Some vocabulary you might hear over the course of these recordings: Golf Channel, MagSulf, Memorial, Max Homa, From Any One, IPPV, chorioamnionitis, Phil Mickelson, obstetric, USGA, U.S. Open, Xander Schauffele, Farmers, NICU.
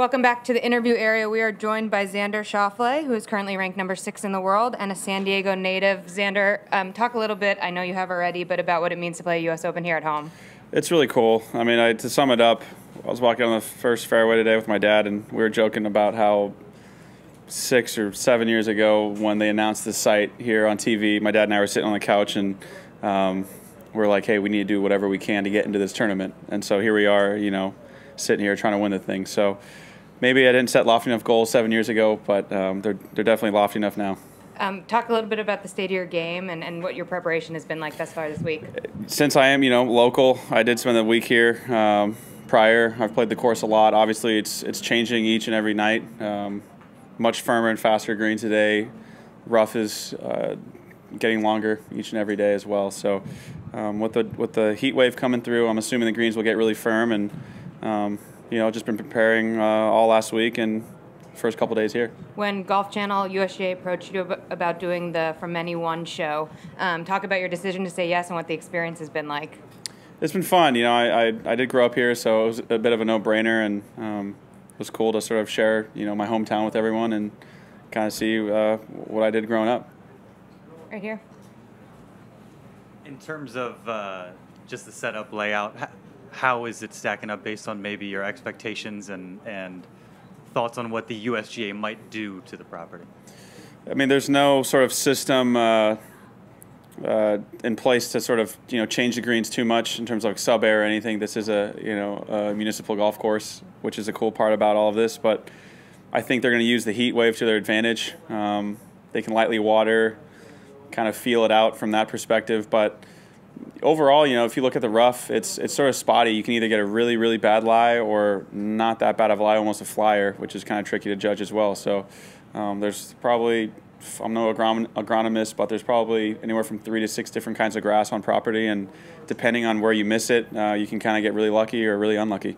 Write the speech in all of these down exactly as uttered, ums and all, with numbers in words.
Welcome back to the interview area. We are joined by Xander Schauffele, who is currently ranked number six in the world and a San Diego native. Xander, um, talk a little bit, I know you have already, but about what it means to play U S Open here at home. It's really cool. I mean, I, to sum it up, I was walking on the first fairway today with my dad, and we were joking about how six or seven years ago when they announced this site here on T V, my dad and I were sitting on the couch, and um, we're like, hey, we need to do whatever we can to get into this tournament. And so here we are, you know, sitting here trying to win the thing. So maybe I didn't set lofty enough goals seven years ago, but um, they're, they're definitely lofty enough now. Um, talk a little bit about the state of your game and, and what your preparation has been like thus far this week. Since I am, you know, local, I did spend the week here um, prior. I've played the course a lot. Obviously, it's, it's changing each and every night. Um, much firmer and faster green today. Rough is uh, getting longer each and every day as well. So um, with, the, with the heat wave coming through, I'm assuming the greens will get really firm. And, um, you know, just been preparing uh, all last week and first couple days here. When Golf Channel, U S G A approached you about doing the From Any One show, um, talk about your decision to say yes and what the experience has been like. It's been fun. You know, I, I, I did grow up here, so it was a bit of a no-brainer, and um, it was cool to sort of share, you know, my hometown with everyone and kind of see uh, what I did growing up. Right here. In terms of uh, just the setup layout, how is it stacking up based on maybe your expectations and, and thoughts on what the U S G A might do to the property? I mean, there's no sort of system uh, uh, in place to sort of, you know, change the greens too much in terms of like sub air or anything. This is a, you know, a municipal golf course, which is a cool part about all of this. But I think they're going to use the heat wave to their advantage. Um, they can lightly water, kind of feel it out from that perspective. But overall, you know, if you look at the rough, it's it's sort of spotty. You can either get a really, really bad lie or not that bad of a lie, almost a flyer, which is kind of tricky to judge as well. So um, there's probably, I'm no agron agronomist, but there's probably anywhere from three to six different kinds of grass on property. And depending on where you miss it, uh, you can kind of get really lucky or really unlucky.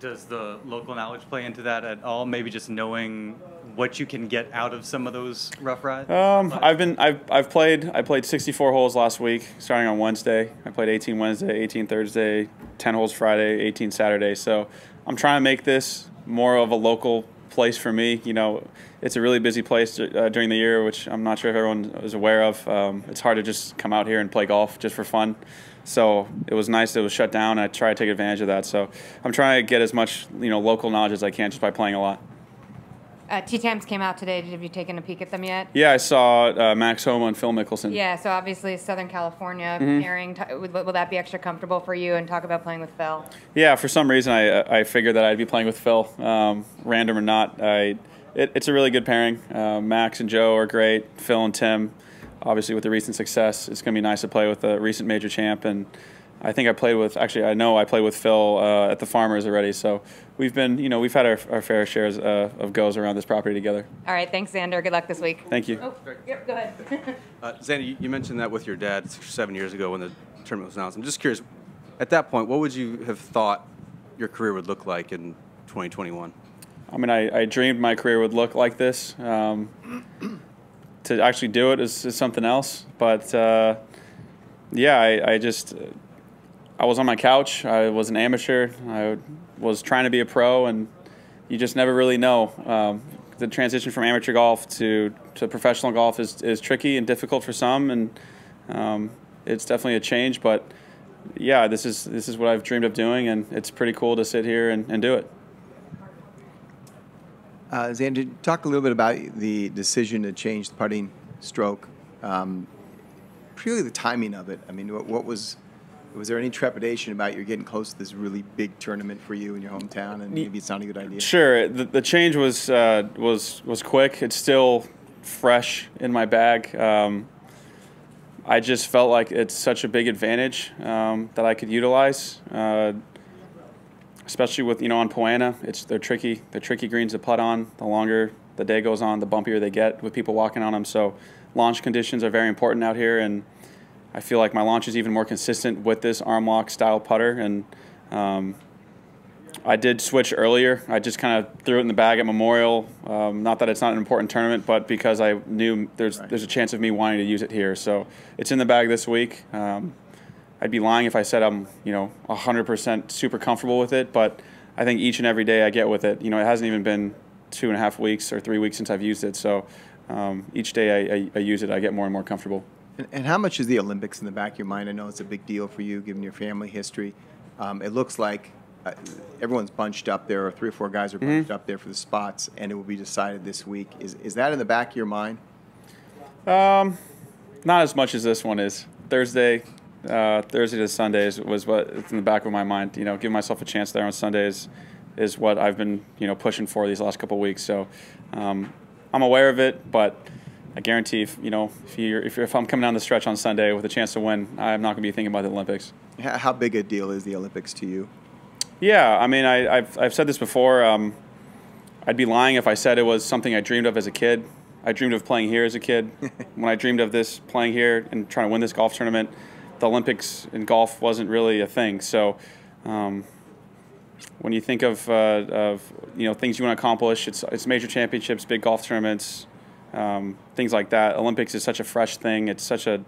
Does the local knowledge play into that at all? Maybe just knowing what you can get out of some of those rough rides? Um, I've been, I've, I've played, I played sixty-four holes last week, starting on Wednesday. I played eighteen Wednesday, eighteen Thursday, ten holes Friday, eighteen Saturday. So I'm trying to make this more of a local place for me. You know, it's a really busy place uh, during the year, which I'm not sure if everyone is aware of. Um, it's hard to just come out here and play golf just for fun. So it was nice that it was shut down. I try to take advantage of that. So I'm trying to get as much, you know, local knowledge as I can just by playing a lot. Uh, tee times came out today. Have you taken a peek at them yet? Yeah, I saw uh, Max Homa and Phil Mickelson. Yeah, so obviously Southern California mm-hmm. pairing. Will that be extra comfortable for you? And talk about playing with Phil. Yeah, for some reason I I figured that I'd be playing with Phil, um, random or not. I it, it's a really good pairing. Uh, Max and Joe are great. Phil and Tim, obviously with the recent success, it's going to be nice to play with a recent major champ. And I think I played with, actually I know I played with Phil uh, at the Farmers already, so we've been, you know, we've had our, our fair shares uh, of goes around this property together. All right, thanks Xander, good luck this week. Thank you. Oh, yep, go ahead. uh, Xander, you mentioned that with your dad six or seven years ago when the tournament was announced. I'm just curious, at that point, what would you have thought your career would look like in twenty twenty-one? I mean, I, I dreamed my career would look like this. Um, to actually do it is, is something else, but uh, yeah, I, I just... I was on my couch, I was an amateur, I was trying to be a pro, and you just never really know. Um, the transition from amateur golf to, to professional golf is, is tricky and difficult for some, and um, it's definitely a change, but yeah, this is, this is what I've dreamed of doing, and it's pretty cool to sit here and, and do it. Uh, Xander, talk a little bit about the decision to change the putting stroke, um, purely the timing of it. I mean, what, what was... Was there any trepidation about you're getting close to this really big tournament for you in your hometown, and maybe it's not a good idea? Sure, the, the change was uh, was was quick. It's still fresh in my bag. Um, I just felt like it's such a big advantage um, that I could utilize, uh, especially with, you know, on Poana. It's they're tricky. They're tricky greens to putt on. The longer the day goes on, the bumpier they get with people walking on them. So launch conditions are very important out here, and I feel like my launch is even more consistent with this arm lock style putter. And um, I did switch earlier. I just kind of threw it in the bag at Memorial. Um, not that it's not an important tournament, but because I knew there's, right. there's a chance of me wanting to use it here. So it's in the bag this week. Um, I'd be lying if I said I'm, you know, one hundred percent super comfortable with it, but I think each and every day I get with it. You know, it hasn't even been two and a half weeks or three weeks since I've used it. So um, each day I, I, I use it, I get more and more comfortable. And, and how much is the Olympics in the back of your mind? I know it's a big deal for you, given your family history. Um, it looks like uh, everyone's bunched up there, or three or four guys are bunched mm-hmm. up there for the spots, and it will be decided this week. Is, is that in the back of your mind? Um, not as much as this one is. Thursday, uh, Thursday to Sundays was what it's in the back of my mind. You know, giving myself a chance there on Sundays is what I've been, you know, pushing for these last couple of weeks. So um, I'm aware of it, but I guarantee, if, you know, if you're, if, you're, if I'm coming down the stretch on Sunday with a chance to win, I'm not going to be thinking about the Olympics. How big a deal is the Olympics to you? Yeah, I mean, I, I've, I've said this before. Um, I'd be lying if I said it was something I dreamed of as a kid. I dreamed of playing here as a kid. When I dreamed of this, playing here and trying to win this golf tournament, the Olympics in golf wasn't really a thing. So um, when you think of, uh, of you know, things you want to accomplish, it's, it's major championships, big golf tournaments, um, things like that. Olympics is such a fresh thing. It's such a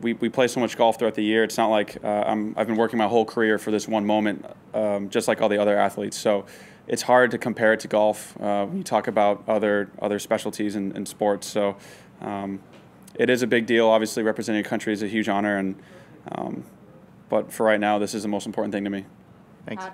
we, – we play so much golf throughout the year. It's not like uh, I'm, I've been working my whole career for this one moment, um, just like all the other athletes. So it's hard to compare it to golf uh, when you talk about other other specialties in, in sports. So um, it is a big deal. Obviously, representing a country is a huge honor. And um, but for right now, this is the most important thing to me. Thanks.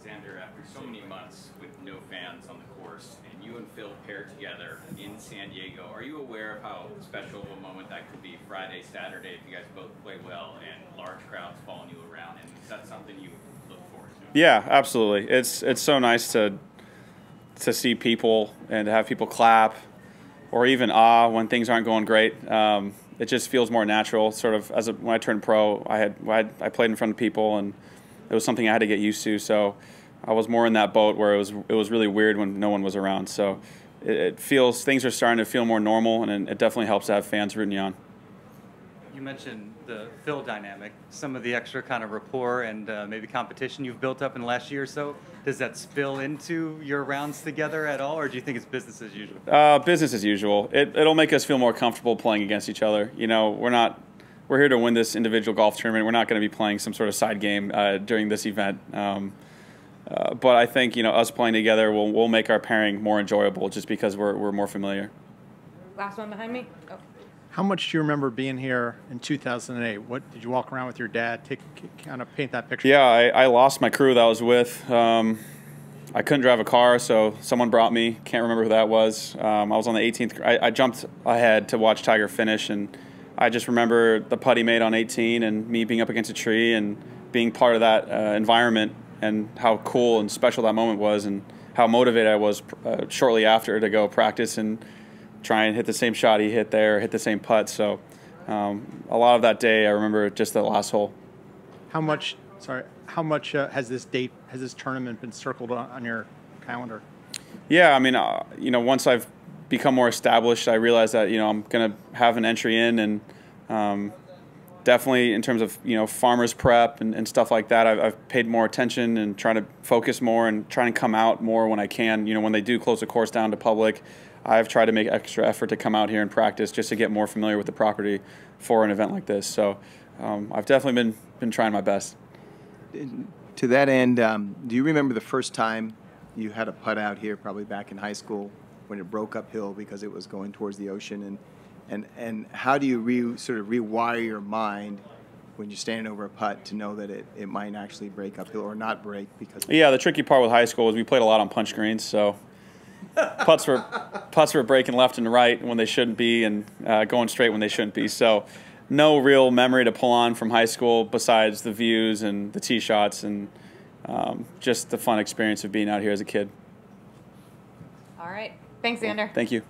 Xander, after so many months with no fans on the course, and you and Phil paired together in San Diego, are you aware of how special of a moment that could be Friday, Saturday, if you guys both play well and large crowds following you around? And is that something you look forward to? Yeah, absolutely. It's it's so nice to to see people and to have people clap or even ah when things aren't going great. Um, it just feels more natural. Sort of as a, when I turned pro, I had I played in front of people, and it was something I had to get used to. So I was more in that boat where it was it was really weird when no one was around. So it, it feels things are starting to feel more normal, and it definitely helps to have fans rooting you on. You mentioned the Phil dynamic, some of the extra kind of rapport and uh, maybe competition you've built up in the last year or so. Does that spill into your rounds together at all, or do you think it's business as usual? Uh, business as usual. It, it'll make us feel more comfortable playing against each other. You know, we're not we're here to win this individual golf tournament. We're not going to be playing some sort of side game uh, during this event. Um, uh, but I think, you know, us playing together will will make our pairing more enjoyable just because we're we're more familiar. Last one behind me. Okay. How much do you remember being here in two thousand eight? What did you walk around with your dad? Take kind of paint that picture. Yeah, I, I lost my crew that I was with. Um, I couldn't drive a car, so someone brought me. Can't remember who that was. Um, I was on the eighteenth. I, I jumped ahead to watch Tiger finish, and I just remember the putt he made on eighteen, and me being up against a tree and being part of that uh, environment, and how cool and special that moment was, and how motivated I was uh, shortly after to go practice and try and hit the same shot he hit there, hit the same putt. So um, a lot of that day, I remember just the last hole. How much, sorry, how much uh, has this date, has this tournament been circled on, on your calendar? Yeah, I mean, uh, you know, once I've become more established, I realized that, you know, I'm going to have an entry in, and um, definitely in terms of, you know, farmers prep and, and stuff like that, I've, I've paid more attention and trying to focus more and trying to come out more when I can. You know, when they do close the course down to public, I've tried to make extra effort to come out here and practice just to get more familiar with the property for an event like this. So um, I've definitely been, been trying my best. To that end, um, do you remember the first time you had a putt out here, probably back in high school, when it broke uphill because it was going towards the ocean? And, and, and how do you re, sort of rewire your mind when you're standing over a putt to know that it, it might actually break uphill or not break? Because yeah, the tricky part with high school was we played a lot on punch greens, so putts were putts were breaking left and right when they shouldn't be, and uh, going straight when they shouldn't be. So no real memory to pull on from high school besides the views and the tee shots and um, just the fun experience of being out here as a kid. All right. Thanks, Xander. Thank you.